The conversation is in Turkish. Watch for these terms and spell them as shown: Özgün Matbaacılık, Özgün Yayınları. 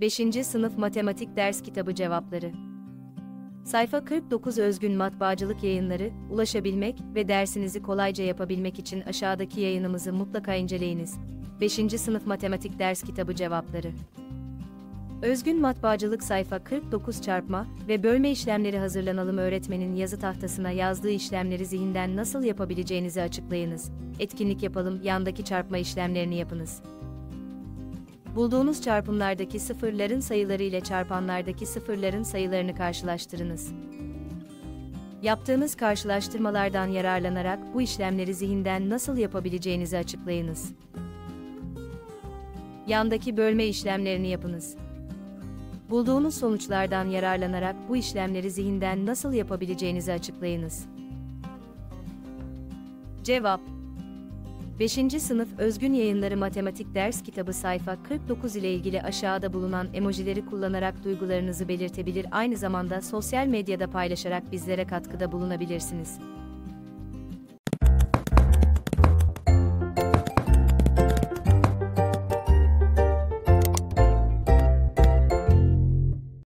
5. Sınıf Matematik Ders Kitabı Cevapları Sayfa 49 Özgün Matbaacılık Yayınları, ulaşabilmek ve dersinizi kolayca yapabilmek için aşağıdaki yayınımızı mutlaka inceleyiniz. 5. Sınıf Matematik Ders Kitabı Cevapları Özgün Matbaacılık sayfa 49 çarpma ve bölme işlemleri hazırlanalım öğretmenin yazı tahtasına yazdığı işlemleri zihinden nasıl yapabileceğinizi açıklayınız. Etkinlik yapalım yandaki çarpma işlemlerini yapınız. Bulduğunuz çarpımlardaki sıfırların sayıları ile çarpanlardaki sıfırların sayılarını karşılaştırınız. Yaptığınız karşılaştırmalardan yararlanarak bu işlemleri zihinden nasıl yapabileceğinizi açıklayınız. Yandaki bölme işlemlerini yapınız. Bulduğunuz sonuçlardan yararlanarak bu işlemleri zihinden nasıl yapabileceğinizi açıklayınız. Cevap 5. Sınıf Özgün Yayınları Matematik Ders Kitabı sayfa 49 ile ilgili aşağıda bulunan emojileri kullanarak duygularınızı belirtebilir, aynı zamanda sosyal medyada paylaşarak bizlere katkıda bulunabilirsiniz.